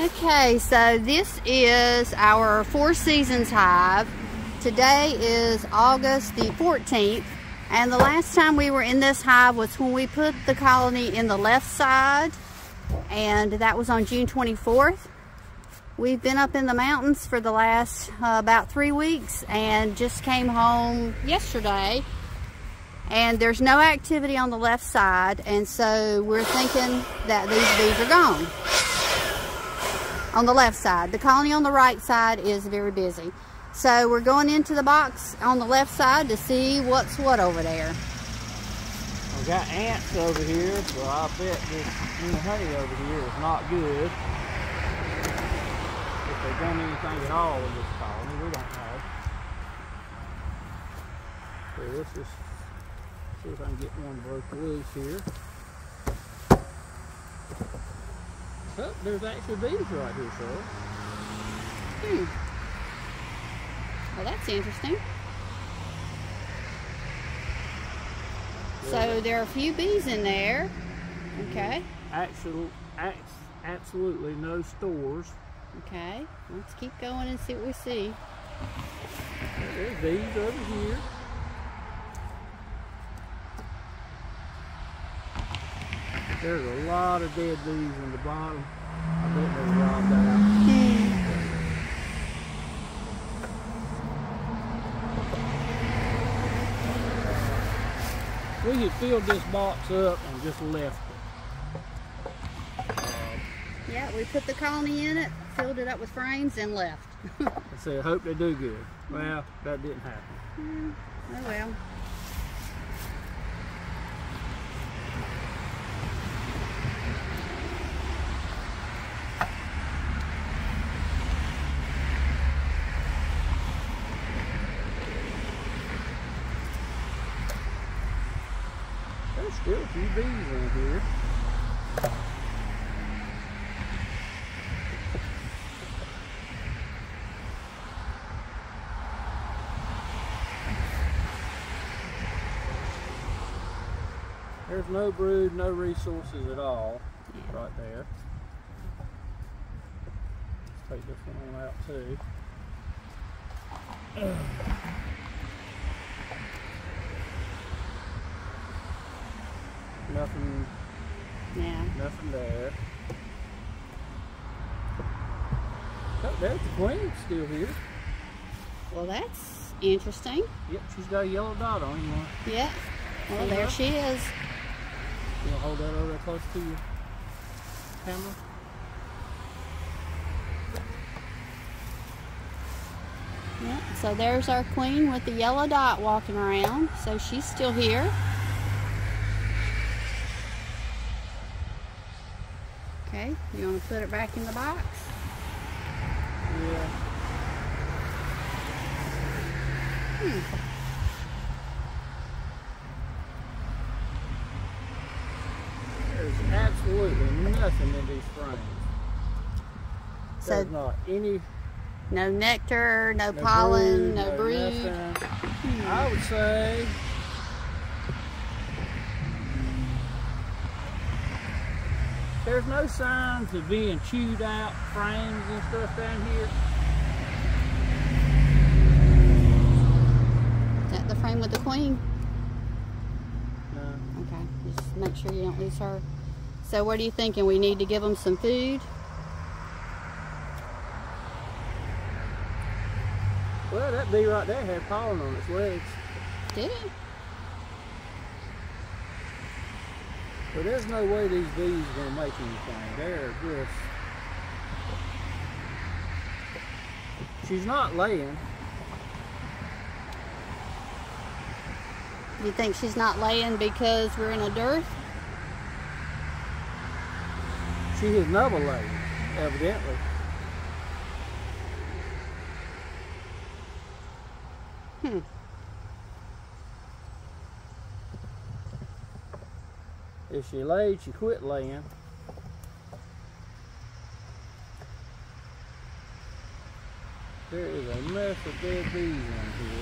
Okay, so this is our Four Seasons hive. Today is August the 14th, and the last time we were in this hive was when we put the colony in the left side, and that was on June 24th. We've been up in the mountains for the last about 3 weeks and just came home yesterday. And there's no activity on the left side, and so we're thinking that these bees are gone on the left side. The colony on the right side is very busy. So we're going into the box on the left side to see what's what over there. I've got ants over here, so I bet this new honey over here is not good. If they've done anything at all in this colony, we don't know. So let's just see if I can get one broke loose here. Oh, there's actually bees right here, sir. Well, that's interesting. Yeah. So there are a few bees in there. Okay. Absolutely no stores. Okay, let's keep going and see what we see. There's bees over here. There's a lot of dead bees in the bottom. I bet they robbed that out. We had filled this box up and just left it. Yeah, we put the colony in it, filled it up with frames, and left. I said, I hope they do good. Well, that didn't happen. Oh well. There's still a few bees in here. There's no brood, no resources at all. Yeah. Right there. Let's take this one out too. Nothing. Yeah. Nothing there. Oh, there's the queen still here. Well, that's interesting. Yep, she's got a yellow dot on you. Yep. Well, there she is. You want to hold that over there close to your camera? Yep. So there's our queen with the yellow dot walking around. So she's still here. Okay, you want to put it back in the box? Yeah. There's absolutely nothing in these frames. So there's not any. No nectar, no pollen, brood, no brood. I would say. There's no signs of being chewed out, frames and stuff down here. Is that the frame with the queen? No. Okay, just make sure you don't lose her. So what are you thinking? We need to give them some food? Well, that bee right there had pollen on its legs. Did it? But there's no way these bees are going to make anything. They're just... She's not laying. You think she's not laying because we're in a dearth? She has never laid, evidently. If she laid, she quit laying. There is a mess of dead bees in here.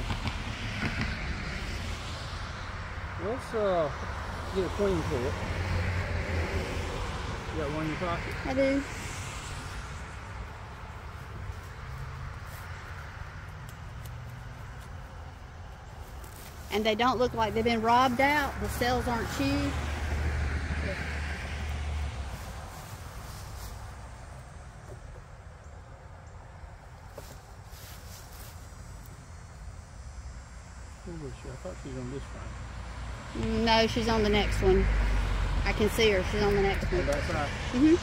Let's get a queen for it. You got one in your pocket? I do. and they don't look like they've been robbed out. The cells aren't chewed. Where was she? I thought she was on this one. No, she's on the next one. I can see her. She's on the next one. That's right. Mm-hmm.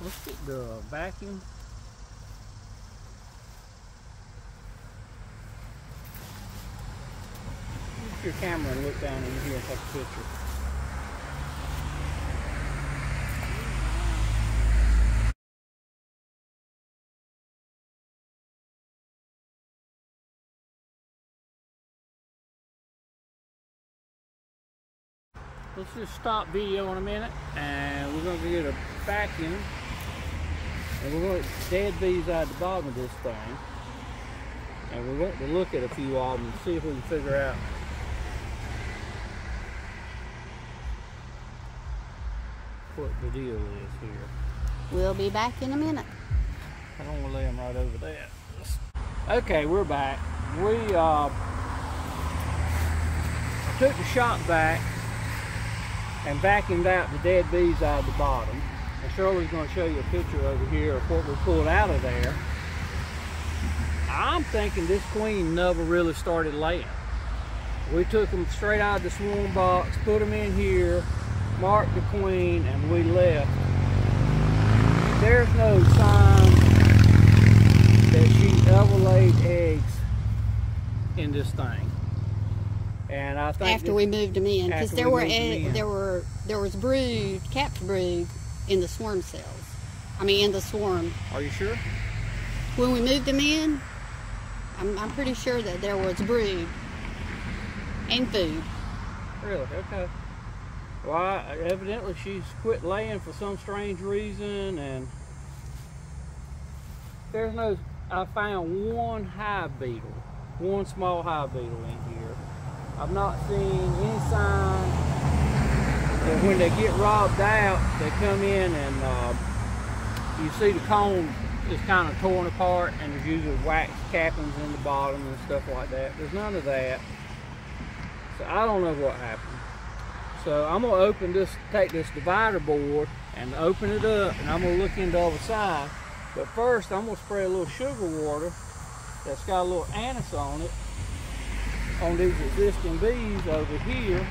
Let's get the vacuum. Get your camera and look down in here and take a picture. Let's just stop video in a minute, and we're going to get a vacuum. And we're going to dead these out the bottom of this thing. And we're going to look at a few of them and see if we can figure out. What the deal is here. We'll be back in a minute. I don't want to lay them right over that. Okay, we're back. We took the shop back and vacuumed out the dead bees out of the bottom. And Shirley's going to show you a picture over here of what we pulled out of there. I'm thinking this queen never really started laying. We took them straight out of the swarm box, put them in here, marked the queen, and we left. There's no sign that she ever laid eggs in this thing. And I think after we moved them in, because there was brood, capped brood, in the swarm cells. I mean, in the swarm. Are you sure? When we moved them in, I'm pretty sure that there was brood and food. Really? Okay. Well, evidently she's quit laying for some strange reason, and there's no. I found one hive beetle, one small hive beetle in here. I've not seen any sign. And when they get robbed out, they come in and you see the cone is kind of torn apart, and there's usually wax cappings in the bottom and stuff like that. There's none of that. So I don't know what happened. So I'm going to open this, take this divider board and open it up, and I'm going to look into the other side. But first, I'm going to spray a little sugar water that's got a little anise on it, on these existing bees over here.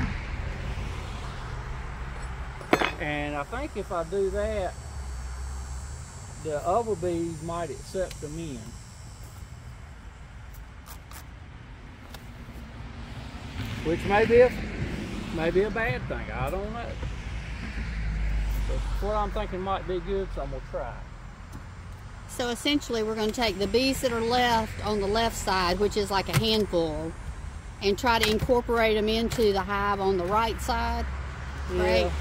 And I think if I do that, the other bees might accept them in. Which may be a bad thing, I don't know. But what I'm thinking might be good, so I'm gonna try. So essentially we're gonna take the bees that are left on the left side, which is like a handful, and try to incorporate them into the hive on the right side, right? Yeah.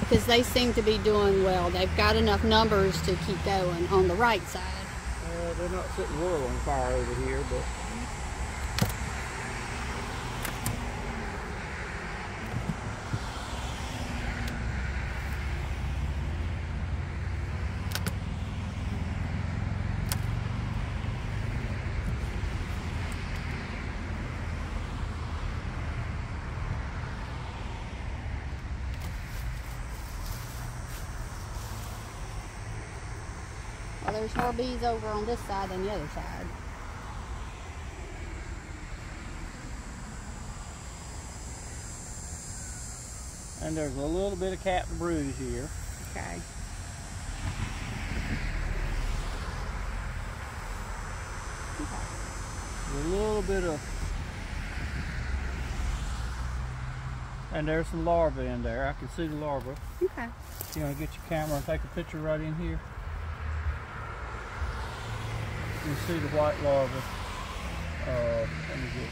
Because they seem to be doing well. They've got enough numbers to keep going on the right side. They're not setting the world on fire over here, but... There's more bees over on this side than the other side. And there's a little bit of capped brood here. Okay. A little bit of... And there's some larvae in there. I can see the larvae. Okay. You want to get your camera and take a picture right in here? You see the white larvae. Let me get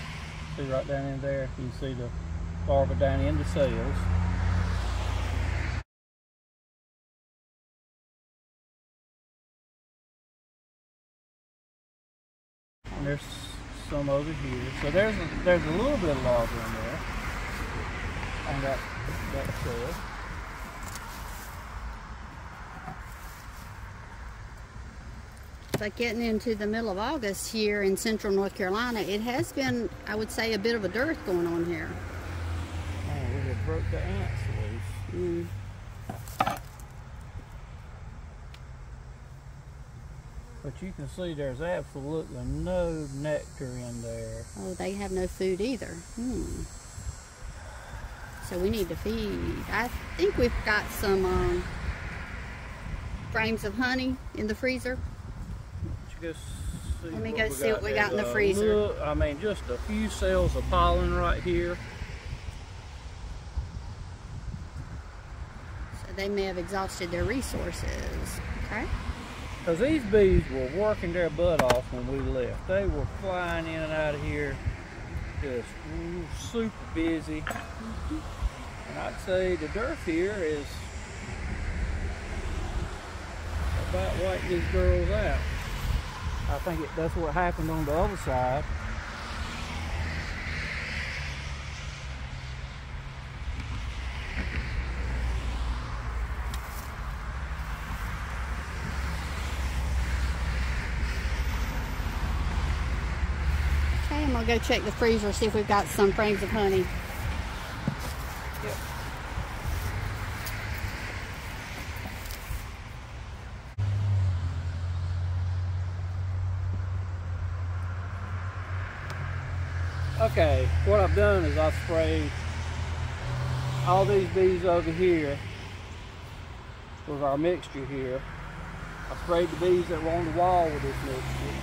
see right down in there, you can see the larva down in the cells. And there's some over here. So there's a little bit of larva in there on that cell. Like getting into the middle of August here in central North Carolina, it has been, I would say, a bit of a dearth going on here. Man, we have broke the ants loose. But you can see there's absolutely no nectar in there. Oh, they have no food either. So we need to feed. I think we've got some frames of honey in the freezer. Let me go see what we got in the freezer. Look, I mean, just a few cells of pollen right here. So they may have exhausted their resources. Okay. Because these bees were working their butt off when we left. They were flying in and out of here, just super busy. And I'd say the dearth here is about wiping these girls out. I think that's what happened on the other side. Okay, I'm gonna go check the freezer, see if we've got some frames of honey. Yep. Okay, what I've done is I've sprayed all these bees over here with our mixture here. I sprayed the bees that were on the wall with this mixture.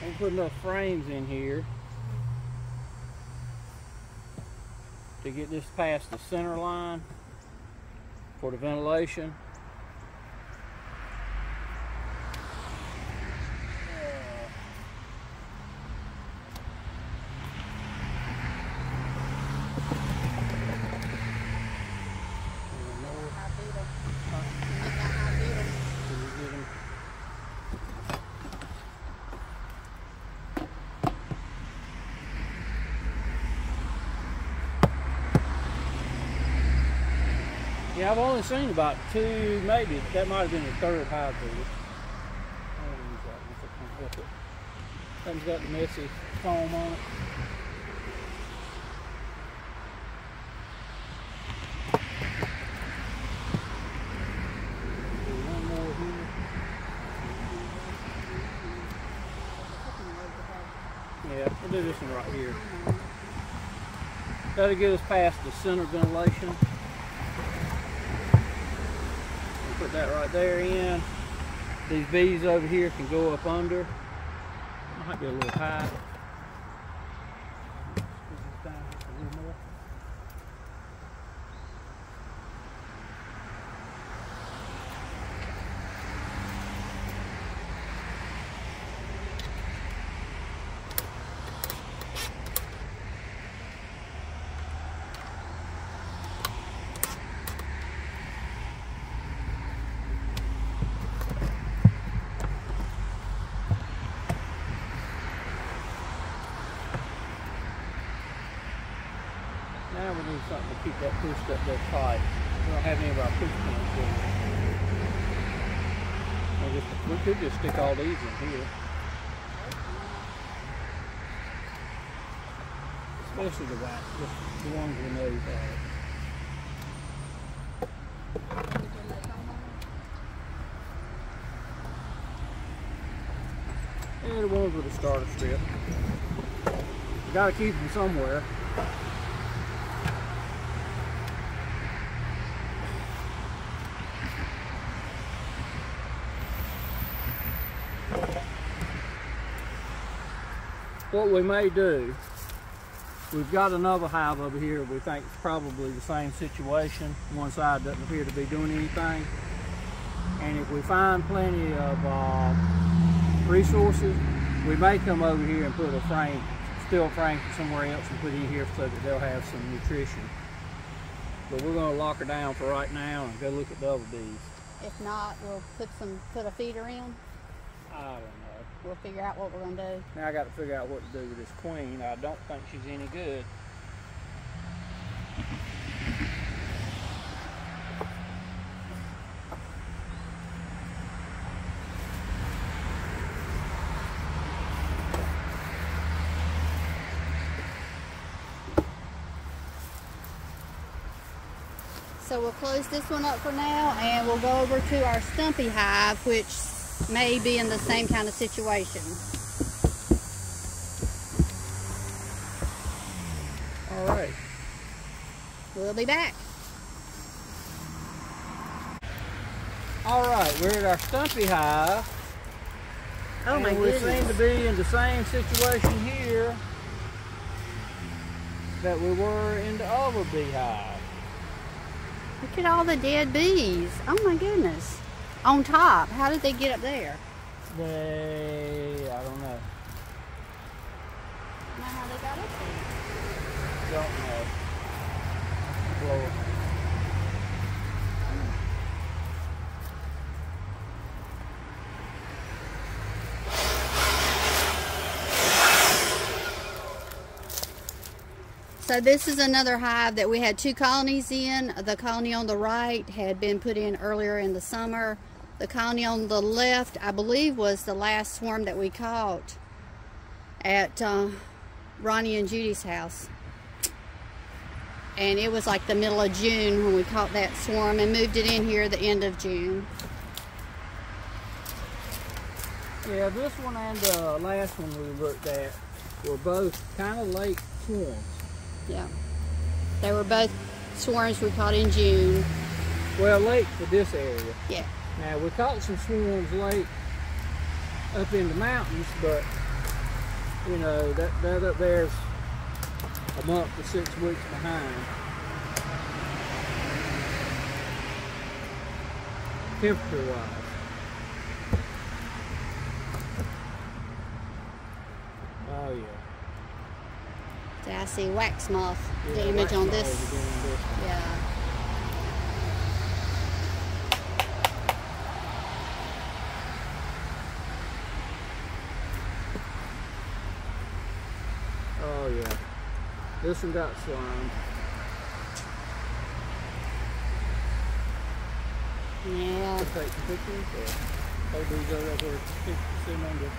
I'm gonna put enough frames in here to get this past the center line for the ventilation. I've only seen about two, maybe that might have been the third hive beetle. That one's got the messy foam on it. One more here. Yeah, we'll do this one right here. That'll get us past the center ventilation. Put that right there in. These bees over here can go up under. Might be a little high. Now we need something to keep that pushed up there tight. We don't have any of our push pins in. We could just stick all these in here. Especially the white, just the ones we know about. And the ones with the starter strip. You gotta keep them somewhere. What we may do, we've got another hive over here we think it's probably the same situation. One side doesn't appear to be doing anything. And if we find plenty of resources, we may come over here and put a frame, steel frame somewhere else and put in here so that they'll have some nutrition. But we're gonna lock her down for right now and go look at double D's. If not, we'll put a feeder in. I don't know. We'll figure out what we're gonna do. Now I gotta figure out what to do with this queen. I don't think she's any good. So we'll close this one up for now, and we'll go over to our stumpy hive, which may be in the same kind of situation. All right. We'll be back. All right, we're at our stumpy hive. Oh my goodness. We seem to be in the same situation here that we were in the other beehive. Look at all the dead bees. Oh my goodness. On top. How did they get up there? I don't know. I don't know how they got up there. Don't know. Blow it. So this is another hive that we had two colonies in. The colony on the right had been put in earlier in the summer. The colony on the left, I believe, was the last swarm that we caught at Ronnie and Judy's house. And it was like the middle of June when we caught that swarm and moved it in here at the end of June. Yeah, this one and the last one we looked at were both kind of late swarms. Yeah, they were both swarms we caught in June. Well, late for this area. Yeah. Now, we caught some swarms late up in the mountains, but, you know, that up there's a month to 6 weeks behind. Temperature-wise. Oh, yeah. I see wax moth damage on this. Yeah. Oh yeah. This one got slimed. Yeah. Take pictures or hold these over here. Sit under.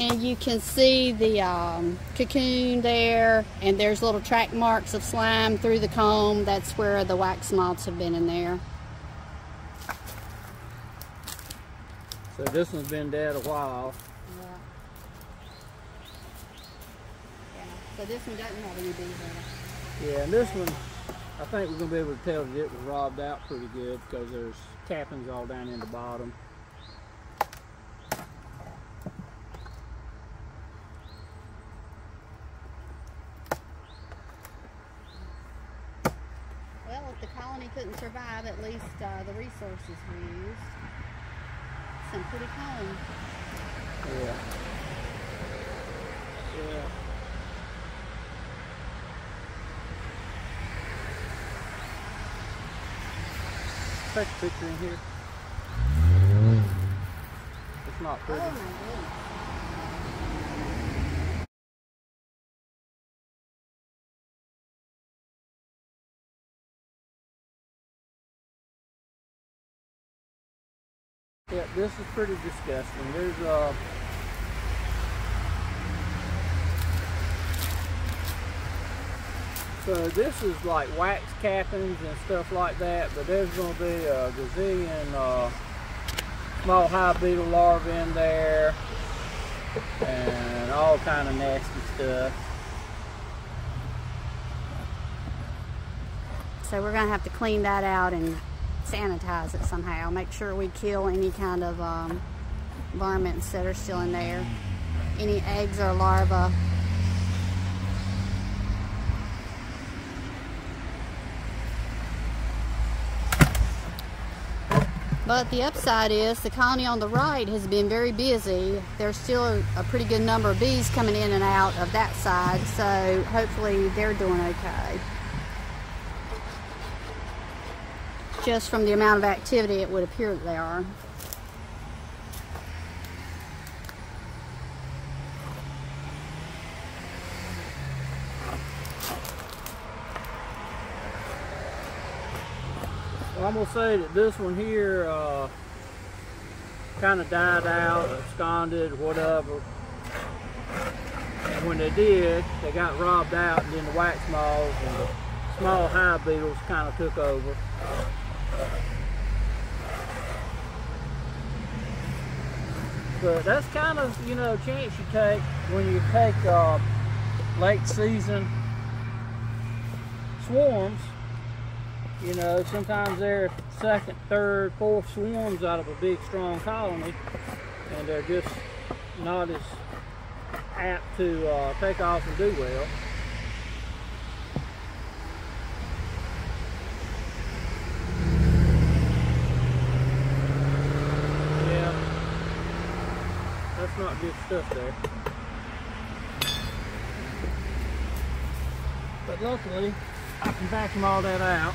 And you can see the cocoon there, and there's little track marks of slime through the comb. That's where the wax moths have been in there. So this one's been dead a while. Yeah. So this one doesn't have any bees in it. Yeah, and this one, I think we're going to be able to tell that it was robbed out pretty good because there's tappings all down in the bottom. Couldn't survive, at least the resources we used. Some pretty comb. Yeah. Yeah. Take a picture in here. It's not pretty. Oh my goodness. Yeah, this is pretty disgusting. There's so this is like wax cappings and stuff like that, but there's going to be a gazillion small hive beetle larvae in there and all kind of nasty stuff. So we're going to have to clean that out and sanitize it somehow, make sure we kill any kind of varmints that are still in there, any eggs or larvae. But the upside is the colony on the right has been very busy. There's still a pretty good number of bees coming in and out of that side, so hopefully they're doing okay. Just from the amount of activity, it would appear that they are. Well, I'm going to say that this one here kind of died out, absconded, whatever. And when they did, they got robbed out, and then the wax moths and the small hive beetles kind of took over. But that's kind of, you know, a chance you take when you take late season swarms. You know, sometimes they're second, third, fourth swarms out of a big, strong colony, and they're just not as apt to take off and do well. Yeah, that's not good stuff there. But luckily, I can vacuum all that out.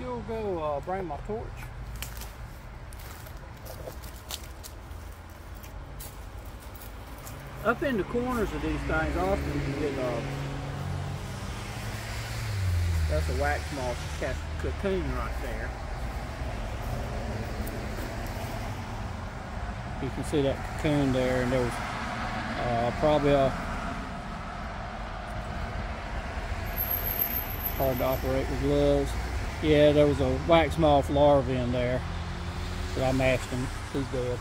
You'll go bring my torch. Up in the corners of these things often you get that's a wax moth cocoon right there. You can see that cocoon there, and there was probably hard to operate with gloves. Yeah, there was a wax moth larva in there, but I mashed him. He's dead.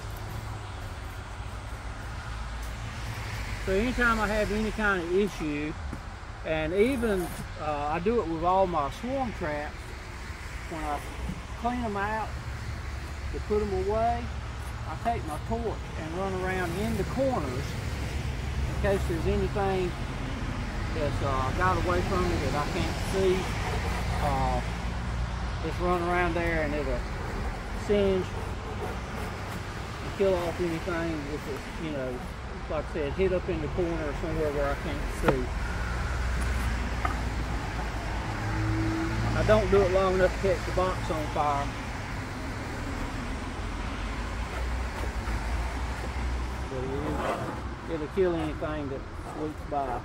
So anytime I have any kind of issue, and even I do it with all my swarm traps, when I clean them out to put them away, I take my torch and run around in the corners in case there's anything that's got away from me that I can't see. Just run around there and it'll singe and kill off anything if it's, you know, like I said, hit up in the corner or somewhere where I can't see. I don't do it long enough to catch the box on fire. But it'll kill anything that sweeps by.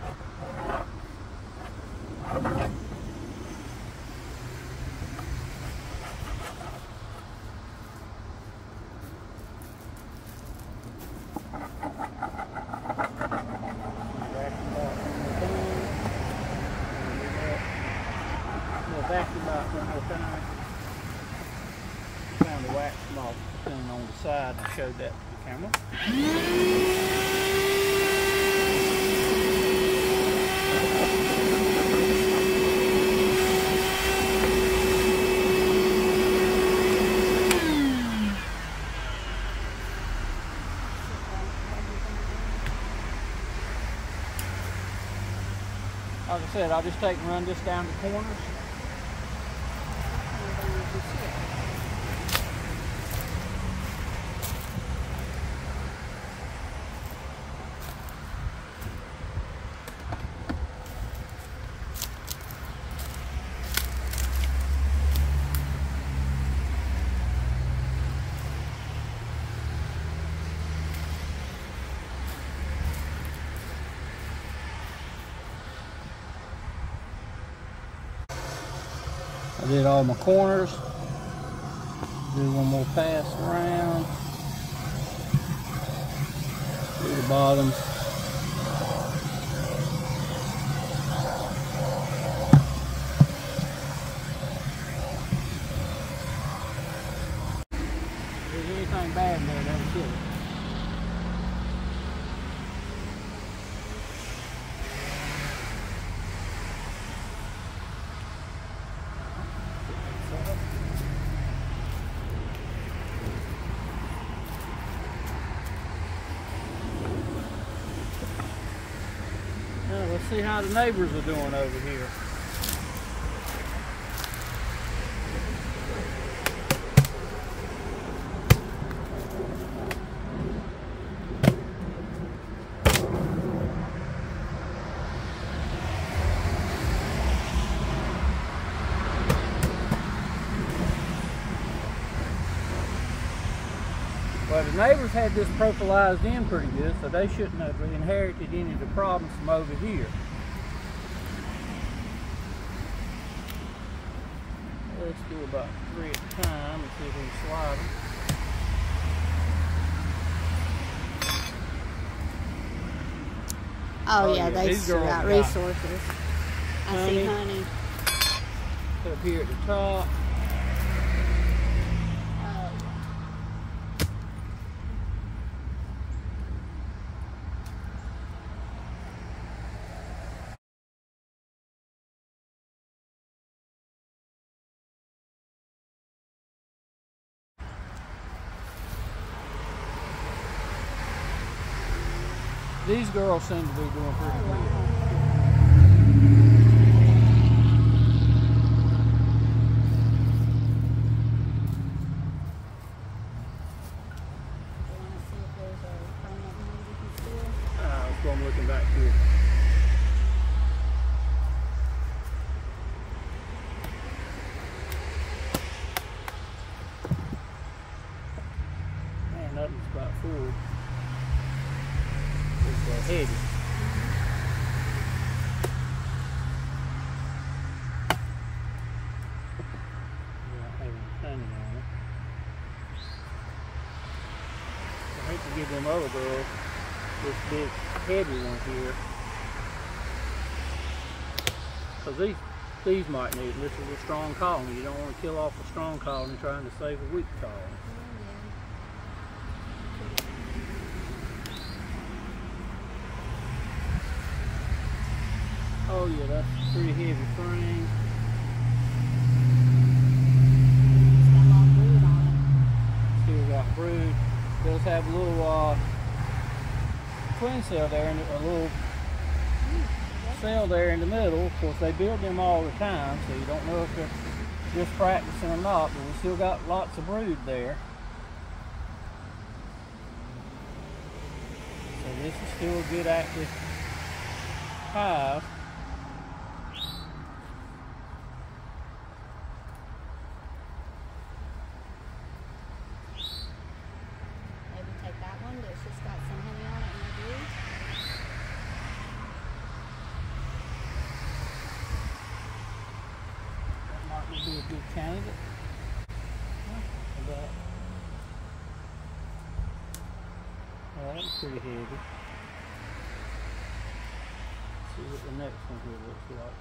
Found a wax moth thing on the side and showed that to the camera. Like I said, I'll just take and run this down the corners. I did all my corners. Do one more pass around through the bottoms. If there's anything bad in there, that'll kill it. Yeah, let's see how the neighbors are doing over here. Well, the neighbors had this prophylized in pretty good, so they shouldn't have inherited any of the problems from over here. Let's do about three at a time and see if we can slide them. Oh yeah, they still got resources. I see honey. Up here at the top. These girls seem to be doing pretty good. Let's go, I'm looking back here. Man, nothing's about full. Heavy. I hate to give them over, girls. This big heavy one here, because these might need it. This is a strong colony. You don't want to kill off a strong colony trying to save a weak colony. Oh yeah, that's a pretty heavy frame. Still got brood. Does have a little queen cell there, and a little cell there in the middle. Of course, they build them all the time, so you don't know if they're just practicing or not. But we still got lots of brood there. So this is still a good active hive. Be a good candidate. About. Well, that's pretty heavy. Let's see what the next one here looks like.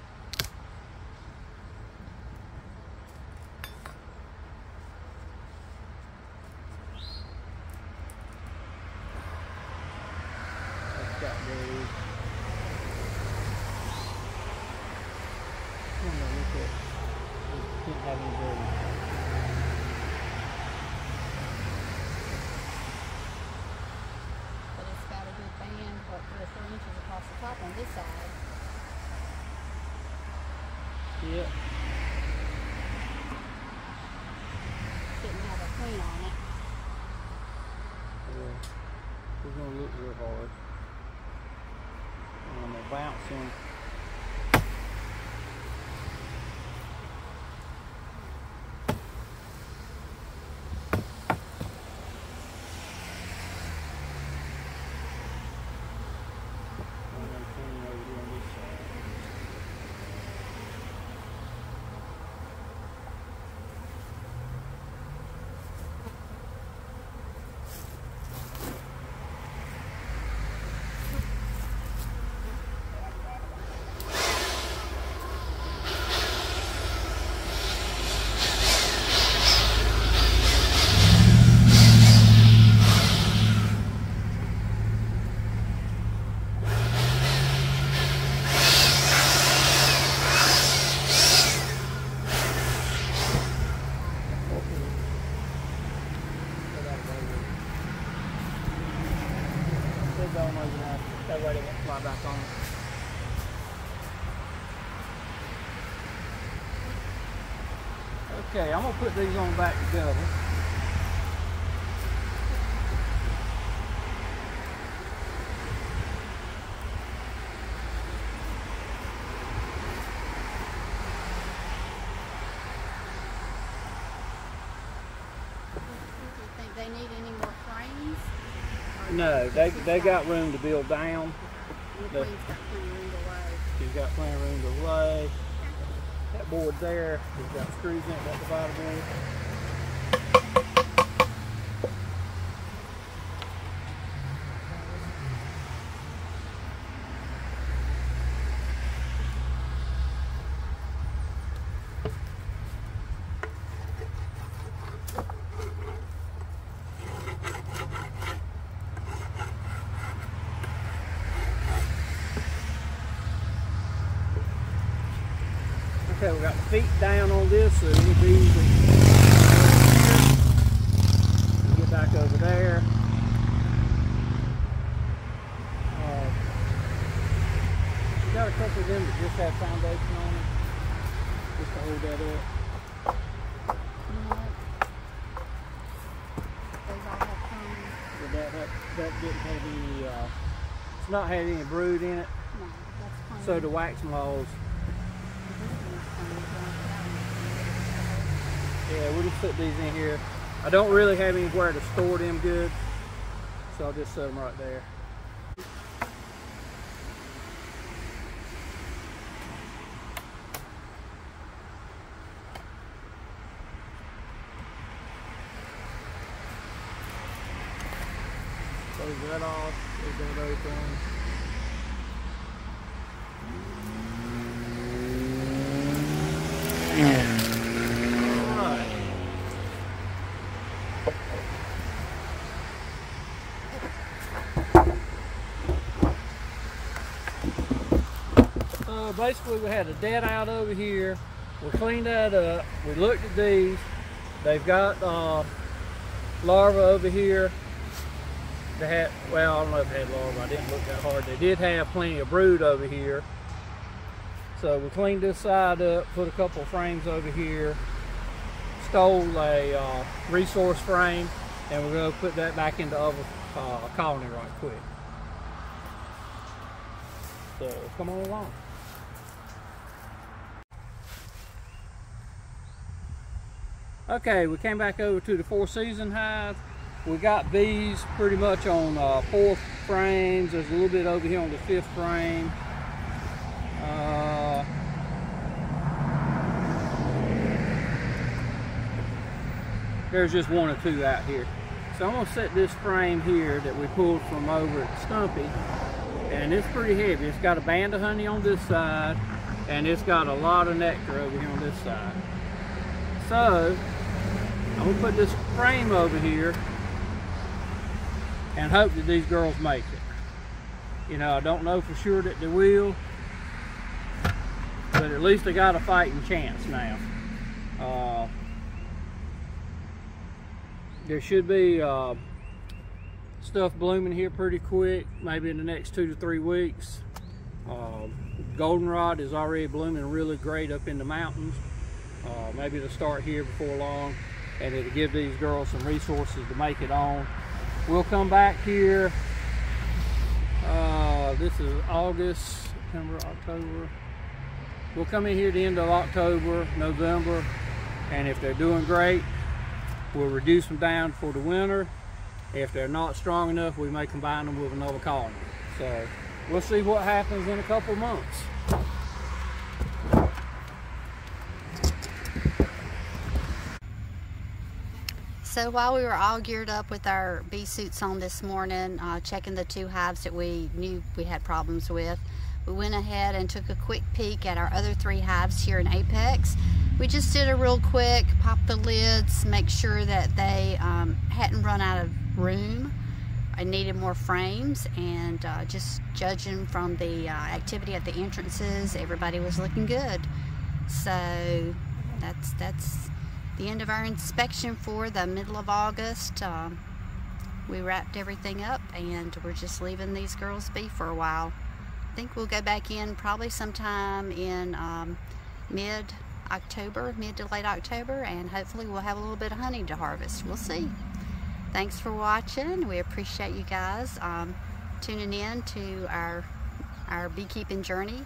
That's got very. I'm gonna look at. Didn't have any building. But it's got a good band for 3 or 4 inches across the top on this side. Yep. Didn't have a queen on it. Yeah. We're going to look real hard. And I'm going to bounce him. That way they won't fly back on. Okay, I'm going to put these on back together. They need any more frames? No, they got room to build down. The queen's got plenty of room to lay. She's got plenty of room to lay. That board there, it's got screws in it at the bottom of it. Okay, we got the feet down on this, so it'll be easy to get back over there. We got a couple of them that just have foundation on it, just to hold that up. Those all have foam. That didn't have any, it's not had any brood in it. No, that's fine. So the wax molds. Yeah, we'll just put these in here. I don't really have anywhere to store them good, so I'll just set them right there. Close that off, close that open. Basically, we had a dead out over here. We cleaned that up. We looked at these. They've got larvae over here. They had, well, I don't know if they had larvae. I didn't look that hard. They did have plenty of brood over here. So we cleaned this side up, put a couple of frames over here, stole a resource frame, and we're going to put that back into our colony right quick. So come on along. Okay, we came back over to the four season hive. We got bees pretty much on four frames. There's a little bit over here on the fifth frame. There's just one or two out here. So I'm gonna set this frame here that we pulled from over at Stumpy. And it's pretty heavy. It's got a band of honey on this side, and it's got a lot of nectar over here on this side. So I'm gonna put this frame over here and hope that these girls make it. You know, I don't know for sure that they will, but at least they got a fighting chance now. There should be stuff blooming here pretty quick, maybe in the next 2 to 3 weeks. Goldenrod is already blooming really great up in the mountains. Maybe it'll start here before long, and it'll give these girls some resources to make it on. We'll come back here. This is August, September, October. We'll come in here at the end of October, November, and if they're doing great, we'll reduce them down for the winter. If they're not strong enough, we may combine them with another colony. So we'll see what happens in a couple months. So while we were all geared up with our bee suits on this morning, checking the two hives that we knew we had problems with, we went ahead and took a quick peek at our other three hives here in Apex. We just did a real quick, pop the lids, make sure that they hadn't run out of room and needed more frames, and just judging from the activity at the entrances, everybody was looking good. So that's the end of our inspection for the middle of August. We wrapped everything up, and we're just leaving these girls be for a while. I think we'll go back in probably sometime in mid October, mid to late October, and hopefully we'll have a little bit of honey to harvest. We'll see. Thanks for watching. We appreciate you guys tuning in to our beekeeping journey.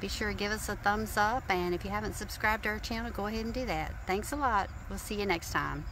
Be sure to give us a thumbs up, and if you haven't subscribed to our channel, go ahead and do that. Thanks a lot. We'll see you next time.